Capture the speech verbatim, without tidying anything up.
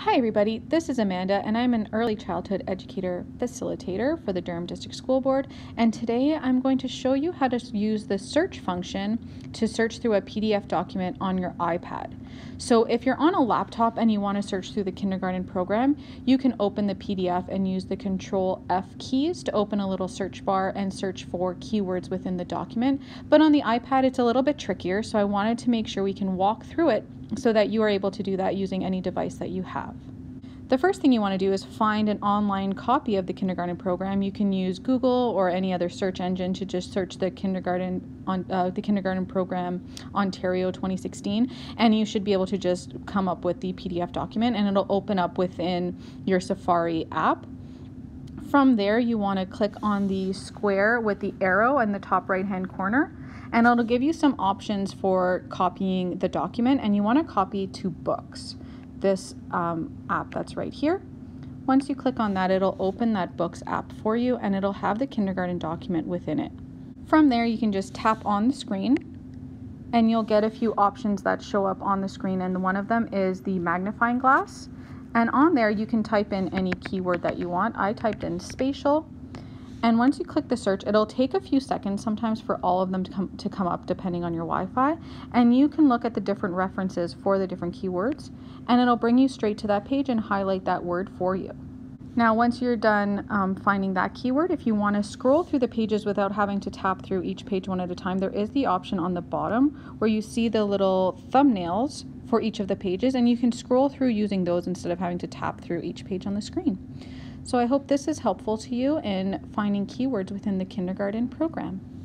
Hi everybody, this is Amanda and I'm an early childhood educator facilitator for the Durham District School Board, and today I'm going to show you how to use the search function to search through a P D F document on your iPad. So if you're on a laptop and you want to search through the kindergarten program, you can open the P D F and use the Control F keys to open a little search bar and search for keywords within the document. But on the iPad it's a little bit trickier, so I wanted to make sure we can walk through it so that you are able to do that using any device that you have. The first thing you want to do is find an online copy of the kindergarten program. You can use Google or any other search engine to just search the kindergarten on uh, the kindergarten program Ontario twenty sixteen, and you should be able to just come up with the P D F document, and it'll open up within your Safari app. From there, you want to click on the square with the arrow in the top right hand corner, and it'll give you some options for copying the document, and you want to copy to Books, this um, app that's right here. Once you click on that, it'll open that Books app for you, and it'll have the kindergarten document within it. From there, you can just tap on the screen and you'll get a few options that show up on the screen, and one of them is the magnifying glass, and on there you can type in any keyword that you want. I typed in spatial. And once you click the search, it'll take a few seconds sometimes for all of them to come, to come up depending on your Wi-Fi, and you can look at the different references for the different keywords, and it'll bring you straight to that page and highlight that word for you. Now once you're done um, finding that keyword, if you want to scroll through the pages without having to tap through each page one at a time, there is the option on the bottom where you see the little thumbnails for each of the pages, and you can scroll through using those instead of having to tap through each page on the screen. So I hope this is helpful to you in finding keywords within the kindergarten program.